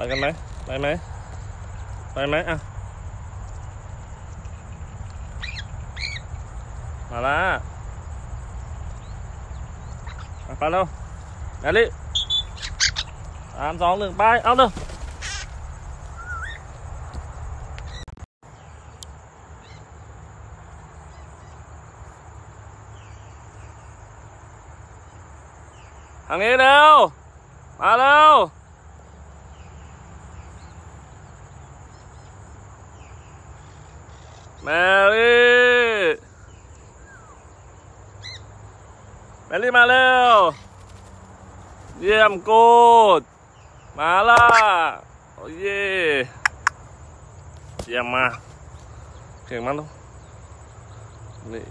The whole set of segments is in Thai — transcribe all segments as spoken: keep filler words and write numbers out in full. ไปกันไหมไปไหมไปไหมอ่ะมาละไปแล้วนาลิสามสองหนึ่งไปเอาเลยทางนี้เร็วมาเร็วแมรี่แมรี่มาเร็วเยี่ยมกูดมาล่ะโอ้ยเยี่ยมมาเก่งมากลูกนี่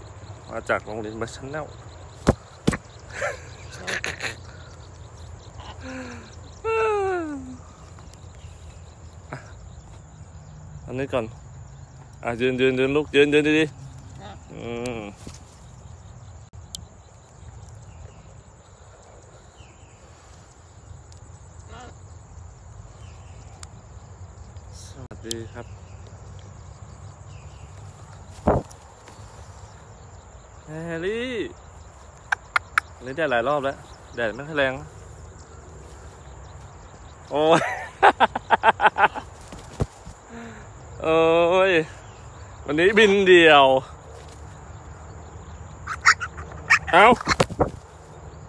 มาจากโรงเรียนบัชแนลอันนี้ก่อนอ่ะยืนยืนยืนลูกยืนยืนดีดีอืมสวัสดีครับแฮร์รี่อันนี้ได้หลายรอบแล้วแดดไม่ค่อยแรงโอ้ย โอ้ยวันนี้บินเดียวเอา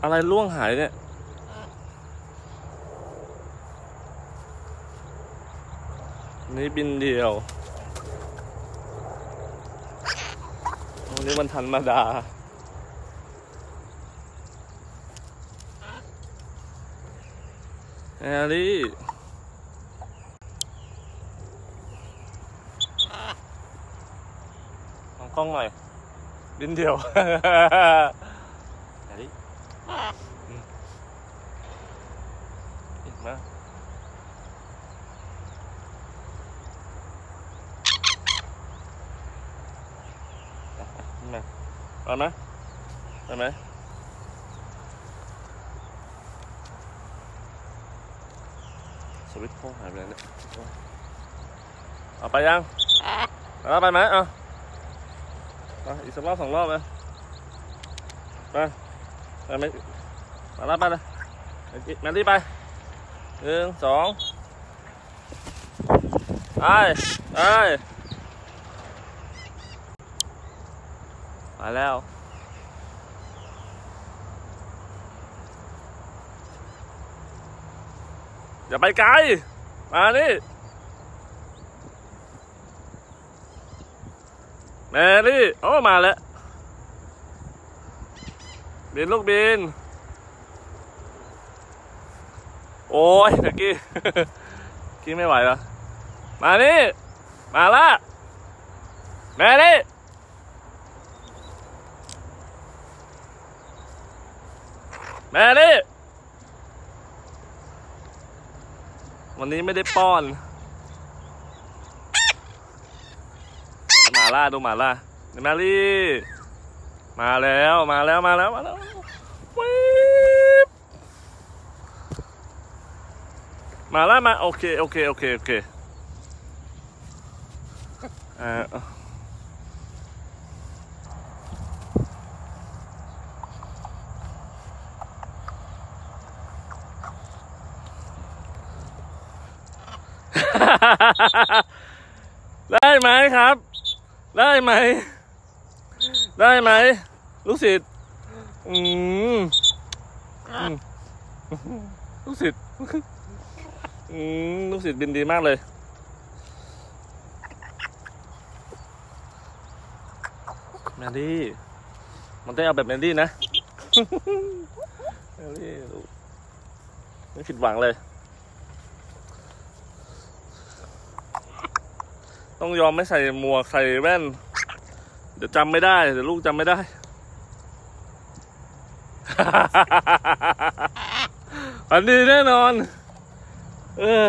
อะไรล่วงหายเนี่ยวันนี้บินเดียววันนี้มันธรรมดาแอลลี่ของกล้องหน่อยบินเดียวแอลลี่อีกมาเอานะเอาไหมสวิตช์พ่อหายไปแล้วเนี่ยเอาไปยังเอาไปไหมเอาอีกสักรอบสองรอบเลยไปไปไหมมาแล้วไปเลยแมรี่ไปหนึ่งสองไปไปมาแล้วอย่าไปไกลมานี่แมรี่โอ้มาแล้วบินลูกบินโอ้ยตะกี้ กี้ไม่ไหวแล้วมานี่มาละแมรี่แมรี่วันนี้ไม่ได้ป้อนหมาล่าดูหมาล่าเดมารี่มาแล้วมาแล้วมาแล้วมาแล้ววิบมาล่ามาโอเคโอเคโอเคโอเคอ่าได้ไหมครับได้ไหมได้ไหมลูกศิษย์อืมลูกศิษย์อืมลูกศิษย์บินดีมากเลยแมรี่มันได้เอาแบบแมรี่นะแมรี่ไม่ผิดหวังเลยต้องยอมไม่ใส่หมวกใส่แว่นเดี๋ยวจำไม่ได้เดี๋ยวลูกจำไม่ได้ ฝันดีแน่นอนเออ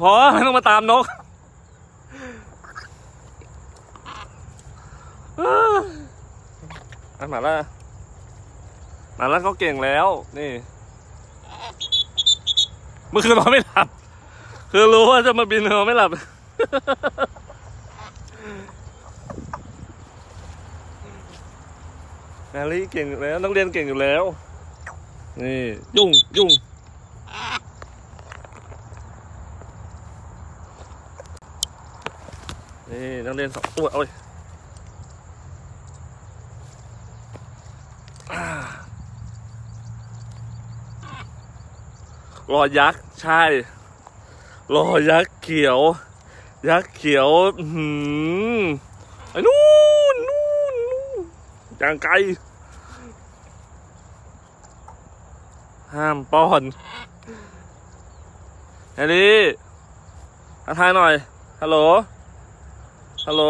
พอไม่ต้องมาตามนก อ่ะมาแล้วมาแล้วเขาเก่งแล้วนี่เมื่อคืนนอนไม่หลับ คือรู้ว่าจะมาบินนอนไม่หลับนาลีเก่งอยู่แล้วนักเรียนเก่งอยู่แล้วนี่ยุ่งยุ่งนี่นักเรียนสองตัวเอาเลยรอยักษ์ใช่รอยักษ์เขียวยักษ์เขียวหืมไอ้นู่นนู่นนู่นอย่างไกลห้ามป้อนเฮลี่ทักทายหน่อยฮัลโหลฮัลโหล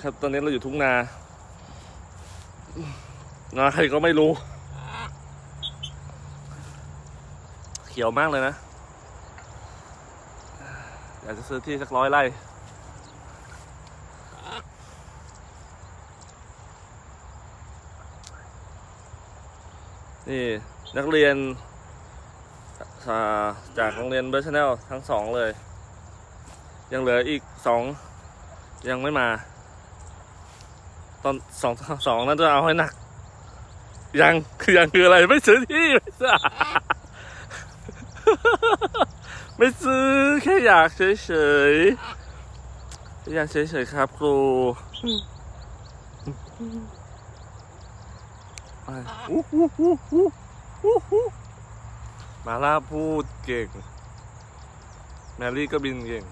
ครับตอนนี้เราอยู่ทุ่งนานาใครก็ไม่รู้เขียวมากเลยนะอยากจะซื้อที่สักร้อยไร่นี่นักเรียนจากโรงเรียนเบิร์ดชาแนลทั้งสองเลยยังเหลืออีกสองยังไม่มาตอนสองสองนั่นจะเอาให้หนักยังคือยังคืออะไรไม่ซื้อที่ไม่ซื้อ ไม่ซื้อแค่อยากเฉยๆอยากเฉยๆครับครู มาล่าพูดเก่งแมรี่ก็บินเก่ง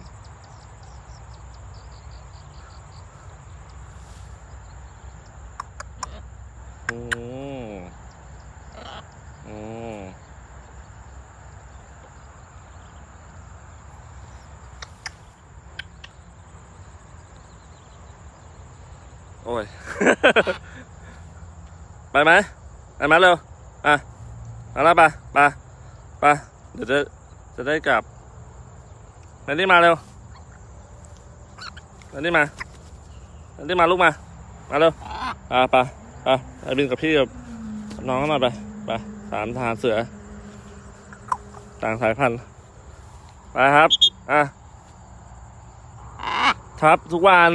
อืมอืมโอ้ย ไปไหมไปไหมเร็วอ่ะมาแล้วไปไปไปเดี๋ยวจะจะได้กลับนั่นนี่มาเร็วนั่นนี่มานั่นนี่มาลูกมามาเร็วอ่ะไปไปไปบินกับพี่กับน้องมาไปไปสามทหารเสือต่างสายพันธุ์ไปครับอ่ะทับทุกวัน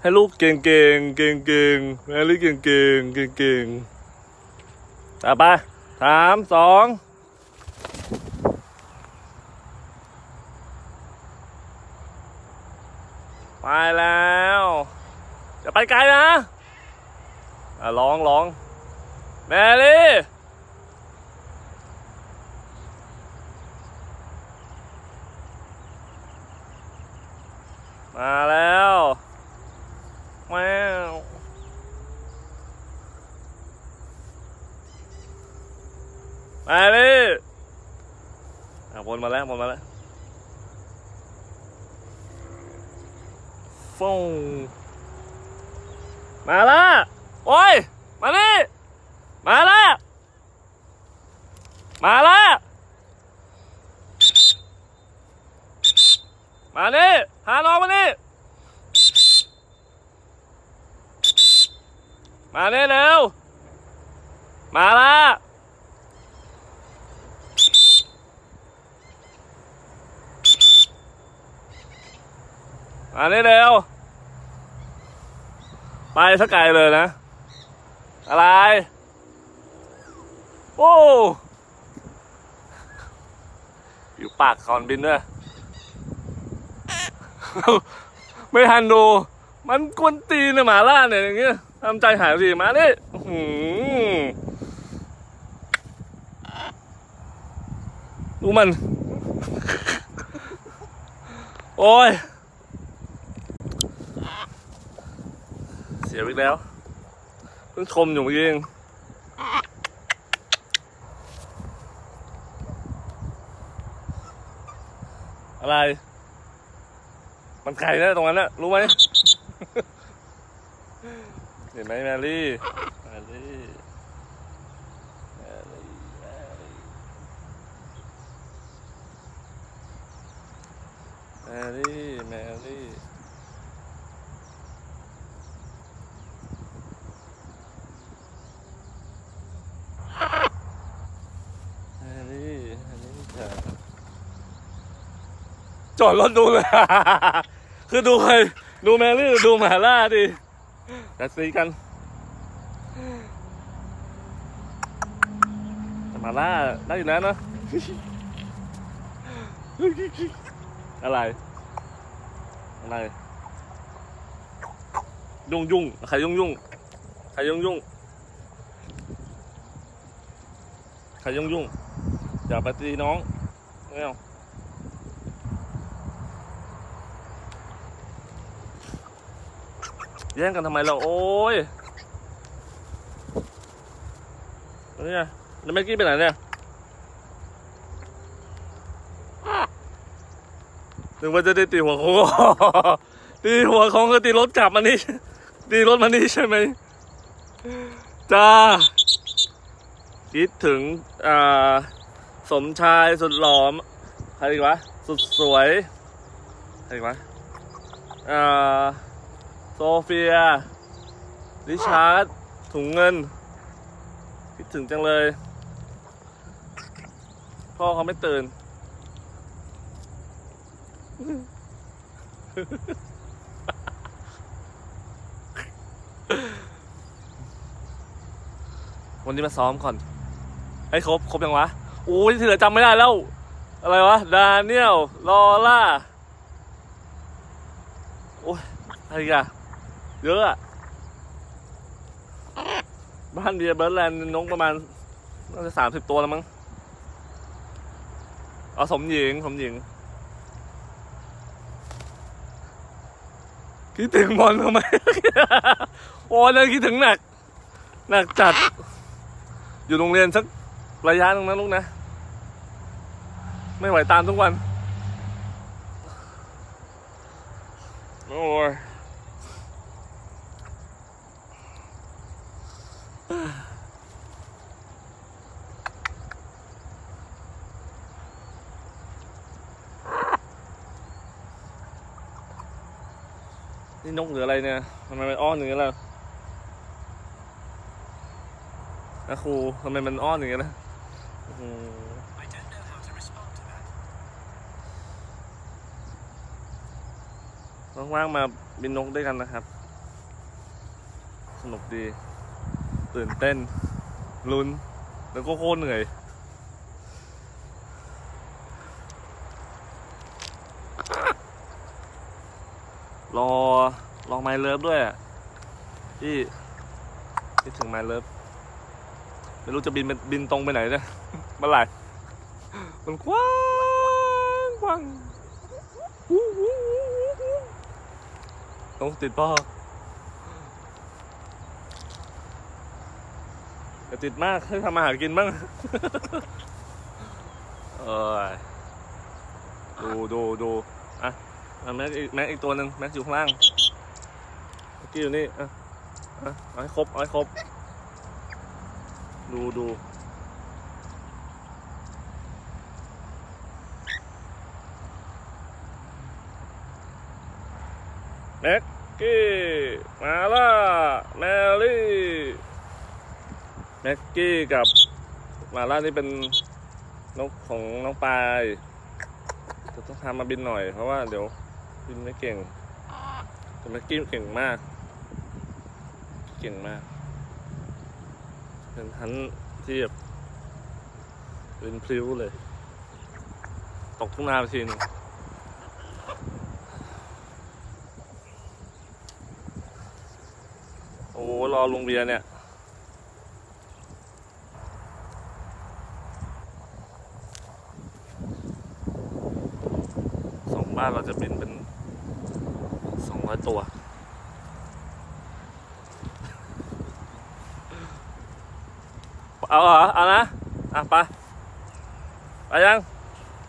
ให้ลูกเก่งๆเก่งๆเก่งๆให้ลูกเก่งๆเก่งๆเก่งๆต่อไปสามสองไปแล้วจะไปไกลนะอ่ะร้องร้องแมรี่มาแล้วแมวแมรี่อ่ะวนมาแล้ววนมาแล้วฟงมาแล้วโอ้ยมานี่มาแล้วมาแล้วมานี่หาน้องมานี่มานี่เร็วมาแล้วมานี่เร็วไปสักไกลเลยนะอะไรโอ้อยู่ปากก่อนบินด้วย ไม่ทันดูมันกวนตีนหมาล่าเนี่ยอย่างเงี้ยทำใจหายดีมาดิดูมัน โอ้ยเสียอีกแล้วเพิ่งชมอยู่เมื่อกี้อะไรมันไกลนะตรงนั้นนะรู้ไหม เห็นไหมแมรี่แมรี่แมรี่แมรี่แมรี่แมรี่ จอดรถดูเลย คือดูใครดูแมรี่ดูหมาล่าดิจะซีกันหมาล่าได้อยู่แล้วเนาะ อะไรอะไรยุ่งยุ่งใครยุ่งยุ่งใครยุ่งยุ่งใครยุ่งยุ่งอย่าไปตีน้องไม่เอาแย่งกันทำไมเราโอ้ยเนี่ยแล้วเมื่อกี้ไปไหนเนี่ยถึงว่าจะได้ตีหัวของตีหัวของก็ตีรถกลับมานี่ตีรถมานี่ใช่ไหมจ้าคิดถึงอ่าสมชายสุดหล่อใครดีวะสุดสวยใครดีวะอ่าโซเฟียริชาร์ดถุงเงินคิดถึงจังเลยพ่อเขาไม่ตื่นวันนี้มาซ้อมก่อนไอ้ครบครบยังวะโอ้ยที่เหลือจำไม่ได้แล้วอะไรวะดาเนียลลอล่าโอ้ยอะไรกันเยอะอะบ้านเดียเบิร์ดแลนด์นกประมาณน่าจะสามสิบตัวแล้วมั้งเอาสมหญิงสมหญิงคิดถึงบอลทำไมโอ้ยเลยคิดถึงหนักหนักจัดอยู่โรงเรียนสักระยะนึงนะลูกนะไม่ไหวตามทุกวันโอ้ยนี่นกหรืออะไรเนี่ยทำไมมันอ้อนอย่างนี้ล่ะนะครูทำไมมันอ้อนอย่างนี้ล่ะว่างๆมาบินนกด้วยกันนะครับสนุกดีตื่นเต้นลุ้นแล้วก็โคตรเหนื่อยรอรอไมล์เลิฟด้วยที่คิดถึงไมล์เลิฟไม่รู้จะบินบินตรงไปไหนนะมันไหลมันกว้างกว้างต้องติดพ่อจะติดมากให้ทำอาหารกินบ้างเออดูดูดูอ่ะแม็กอีกแม็กอีกตัวหนึ่งแม็กอยู่ข้างล่างเมื่อกี้อยู่นี่อ่ะอ่ะเอาให้ครบเอาให้ครบดูดูแม็กกี้มาล่าแมรี่แม็กกี้กับมาล่านี่เป็นนกของน้องปายจะต้องทำมาบินหน่อยเพราะว่าเดี๋ยวบินไม่เก่งแต่แม็กกี้เก่งมากเก่งมากเป็นทันที่แบบเป็นพริ้วเลยตกทุ่งนาไปทีนึงโอ้รอลุงเบียร์เนี่ยสองบ้านเราจะบินเป็นสองร้อยตัวเอาเหรอเอานะอ่ะไปไปยัง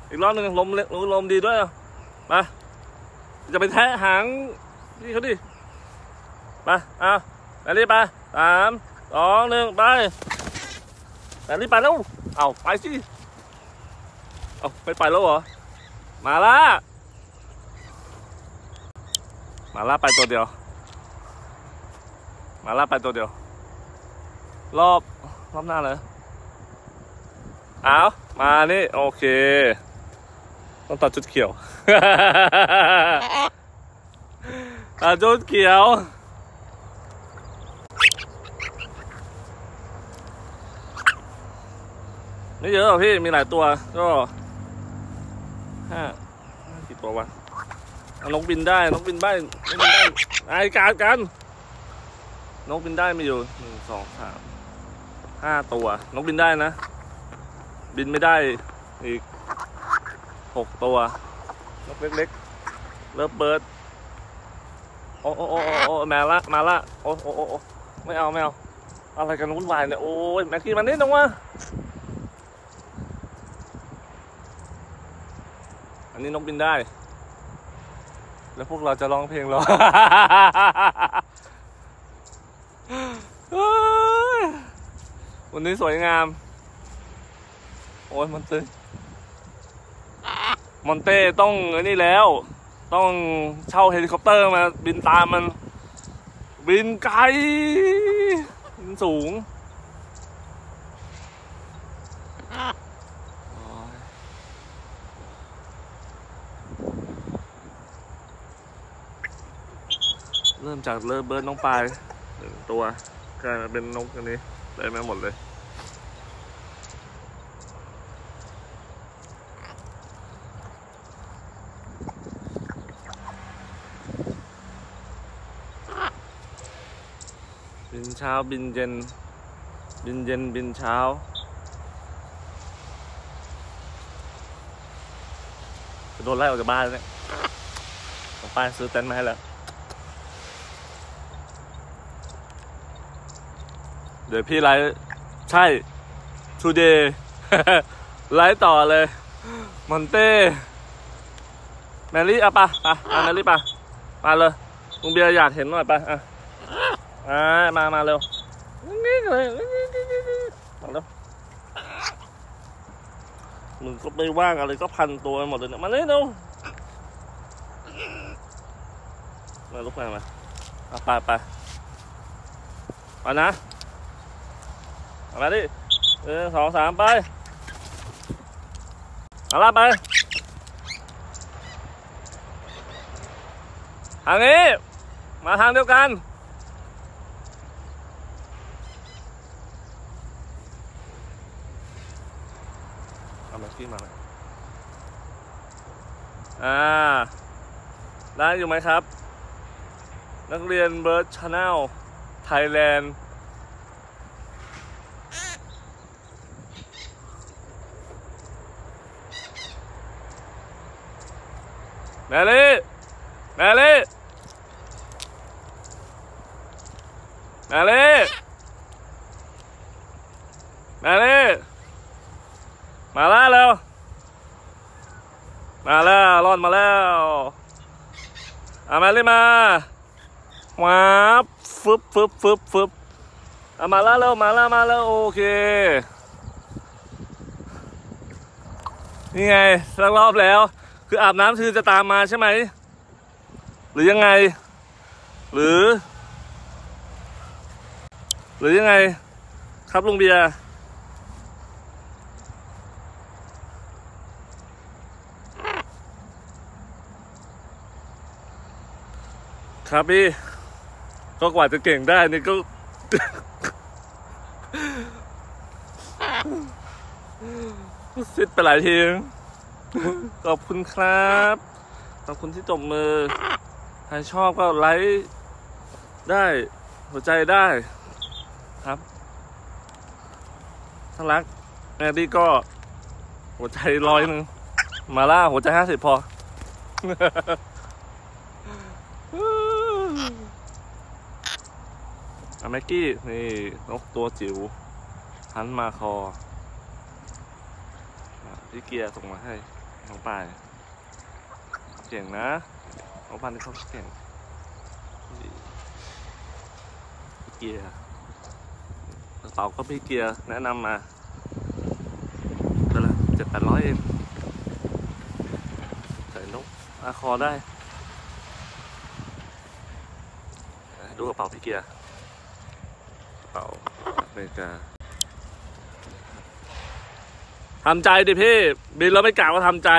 อีกรอบหนึ่งลมเล็กลมดีด้วยมาจะไปแทะหางนี่เขาดิมาเอาแมรี่ไปสามสองหนึ่งไปแมรี่ไปแล้วเอาไปสิเอาไปไปแล้วเหรอมาละมาละไปตัวเดียวมาละไปตัวเดียวรอบรอบหน้าเลยอ้าวมานี่โอเค ต้องตัดชุดเขียว ตัดชุดเขียวนี่เยอะอ่ะพี่มีหลายตัวก็ห้ากี่ตัววะนกบินได้นกบินได้นกบินได้ไอ้การกันนกบินได้มีอยู่หนึ่งสองสามห้าตัวนกบินได้นะบินไม่ได้อีกหกตัวนกเล็กๆเลิฟเบิร์ดโอ้โอ้โอ้โอ้มาละมาละโอ้โอ้โอ้ไม่เอาไม่เอาอะไรกันวุ่นวายเนี่ยโอ้ยแม็กกี้มันนี่ตรงวะอันนี้นกบินได้แล้วพวกเราจะร้องเพลงหรอ วันนี้สวยงามโอ้ยมอนเต้มอนเต้ต้องไอ้นี่แล้วต้องเช่าเฮลิคอปเตอร์มาบินตามมันบินไกลบินสูงเริ่มจากเลิฟเบิร์ดน้องปลายหนึ่งตัวกลายมาเป็นนกอันนี้ได้ไหมหมดเลยบินเช้าบินเย็นบินเย็นบินเช้าโดนไล่ออกจากบ้านแล้วเนี่ยน้องปลายซื้อเต็นท์มาให้แล้วเดี๋ยวพี่ไลฟ์ใช่ today ไลฟ์ต่อเลยมอนเต้แมรี่อะปะอะอะแมรี่ปะมาเลยลุงเบียร์อยากเห็นหน่อยปะอะอ่ามามาเร็วนี่เลยมาเร็วมึงก็ไม่ว่างอะไรก็พันตัวหมดเลยเนี่ยมาเลยเร็วมาลุกไปมาอะไปไปไปนะมาดิเออสองสามไปเอาละไปทางนี้มาทางเดียวกันเอามาขี้มาเลยอ่าได้อยู่ไหมครับนักเรียนเบิร์ดชาแนลไทยแลนด์แมรี่แมรี่แมรี่แมรี่มาแล้วแล้วมาแล้วรอดมาแล้วเอาแมรี่มาว้าฟึบฟึบฟึบฟึบเอามาแล้วแล้วมาแล้วมาแล้วโอเคนี่ไงสักรอบแล้วคืออาบน้ำคือจะตามมาใช่ไหมหรือยังไงหรือหรือยังไงครับลุงเบียร์ครับพี่ก็กว่าจะเก่งได้นี่ก็ ซิดไปหลายทีขอบคุณครับขอบคุณที่ตบมือใครชอบก็ไลค์ได้หัวใจได้ครับถ้ารักแมรี่ก็หัวใจร้อยหนึ่งมาล่าหัวใจห้าสิบพอ อะแม็กกี้นี่นกตัวจิ๋วหันมาคอพี่เกียร์ส่งมาให้น้องปลายเก่งนะน้องปลายนี่เขาเก่งพี่เกียร์กระเป๋าก็พี่เกียร์แนะนำมาก็ละเจ็ดแปดร้อยเองใส่นกอาคอได้ดูกระเป๋าพี่เกียร์กระเป๋าอเมริกาทำใจดิพี่บินแล้วไม่กล่าวว่าทำใจ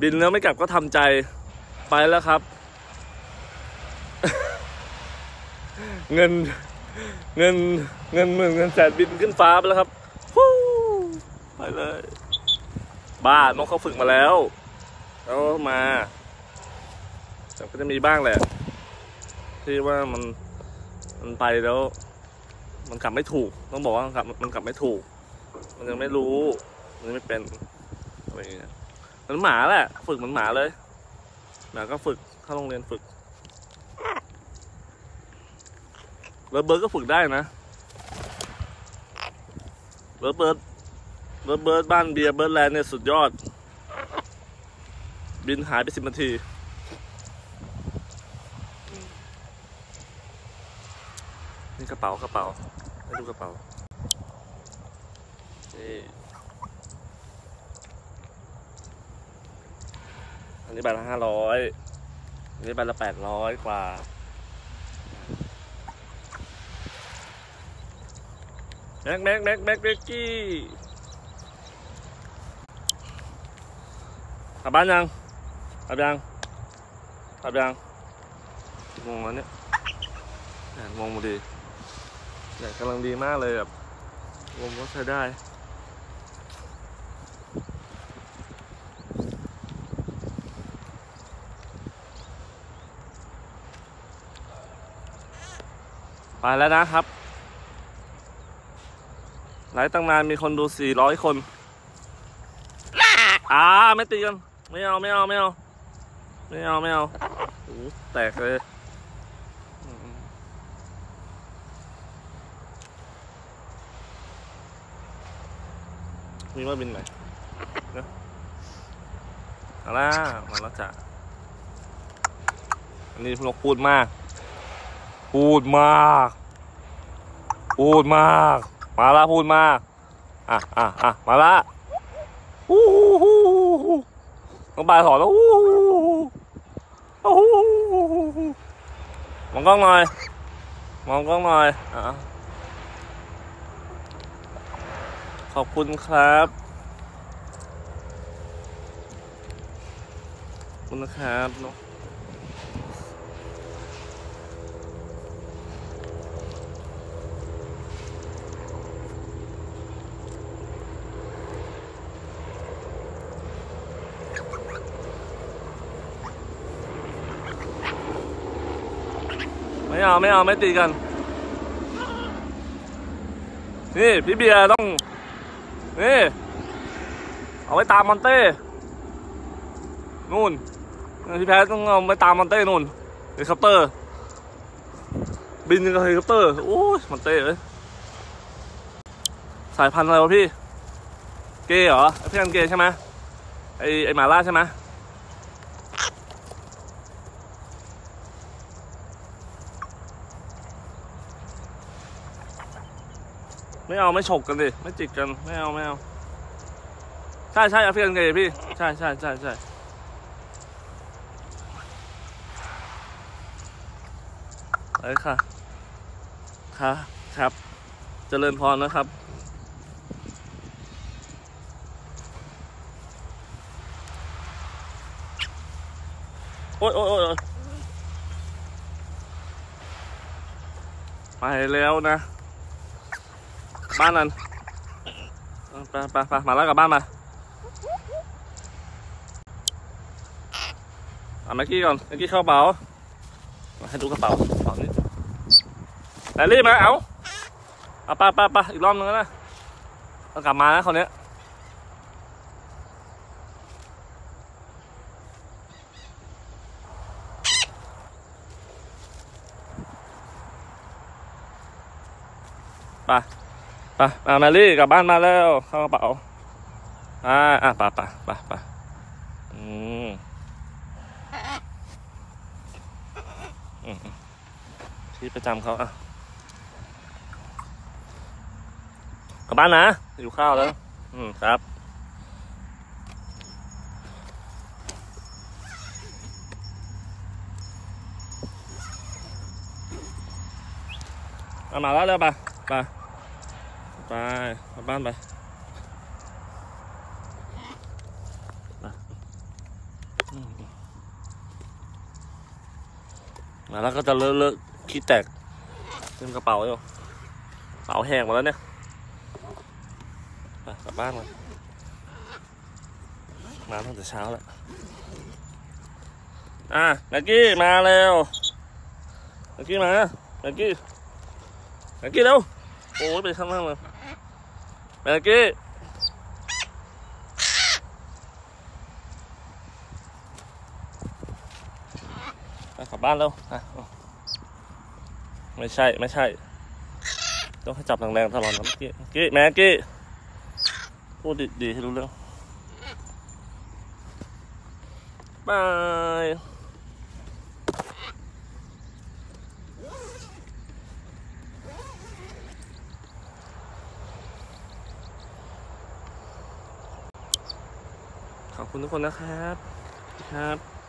บินแล้วไม่กลับก็ทำใจไปแล้วครับ เงินเงินเงินหมื่นเงินแสนบินขึ้นฟ้าไปแล้วครับไปเลยบ้านน้องเขาฝึกมาแล้วเขามาแต่ก็จะมีบ้างแหละที่ว่ามันมันไปแล้วมันกลับไม่ถูกต้องบอกว่ามันกลับมันกลับไม่ถูกมันยังไม่รู้มันไม่เป็นอะไรอย่างเงี้ยมันหมาแหละฝึกมันหมาเลยหมาก็ฝึกเข้าโรงเรียนฝึกแล้วเบิร์ดก็ฝึกได้นะเบิร์ดเบิร์ดเบิร์ดเบิร์ดบ้านเบียร์เบิร์ดแลนด์เนี่ยสุดยอดบินหายไปสิบนาทีนี่กระเป๋ากระเป๋าให้ดูกระเป๋าอันนี้ใบละห้าร้อยอันนี้ใบละแปดร้อยกว่าแม็กแม็กแม็กแม็กเบกกี้กลับบ้านยังกลับยังกลับยังมองแล้วเนี่ยมองมาดีแดดกำลังดีมากเลยแบบลมก็ใช้ได้ไปแล้วนะครับไลฟ์ตั้งนานมีคนดูสี่ร้อยคนอ่าไม่ตีกันไม่เอาไม่เอาไม่เอาไม่เอาไม่เอาโอ้แตกเลยมีว่าบินไหนนะเอาล่ะมาแล้วจ้ะอันนี้นกพูดมากพูดมากพูดมากมาละพูดมากอ่ะอ่ะอ่ะมาละอู้หูต้องปลาถอดแล้วอู้หูมองกล้องหน่อยมองกล้องหน่อยอ่ะขอบคุณครับคุณนะครับเนาะไม่เอาไม่เอาไม่ตีกันนี่พี่เบียร์ต้องนี่เอาไปตามมอนเต้นู่นพี่แพ้ต้องเอาไปตามมอนเต้นู่นเฮลิคอปเตอร์บินกับเฮลิคอปเตอร์โอ้ยมอนเต้เอ้ยสายพันธุ์อะไรวะพี่เกย์เหรอเพื่อนเกย์ใช่ไหมไอไอหมาล่าใช่ไหมไม่เอาไม่ฉกกันดิไม่จิกกันไม่เอาไม่เอาใช่ใช่เอาเพื่อนกันดิพี่ใช่ใช่ใช่ใช่เอ้ยค่ะค่ะครับเจริญพรนะครับโอ๊ยโอ๊ยโอ๊ยไปแล้วนะบ้านนั่นไปไปไปมาแล้วกลับบ้านมาเอาแม็กกี้ก่อนแม็กกี้เข้ากระเป๋าให้ดูกระเป๋ากระเป๋านี่แลลี่มาเอาเอาไปไปไปอีกรอบนึงนะกลับมานะคราวนี้ไปไปมาแมรี่กลับบ้านมาแล้วเข้ากระเป๋าอ่าอ่ะป่ะป่ะป่ะป่ะอืมที่ประจำเขาอ่ะกลับบ้านนะอยู่ข้าวแล้วอืมครับเอามาแล้วเร็วป่ะป่ะไปกลับบ้านไป แล้วก็จะเลอะเลอะขี้แตกเต็มกระเป๋าอยู่กระเป๋าแห้งหมดแล้วเนี่ยกลับบ้านเลยมาตั้งแต่เช้าแล้วอ่ะนักกี้มาแล้วนักกี้มานักกี้นักกี้เร็วโอ้ยไปข้างล่างเลยนักกี้กลับบ้านแล้วอ่ะไม่ใช่ไม่ใช่ต้องให้จับแรงๆตลอดนะนักกี้นักกี้แม่นักกี้พูดดีๆให้รู้เรื่องบายขอบคุณทุกคนนะครับครับ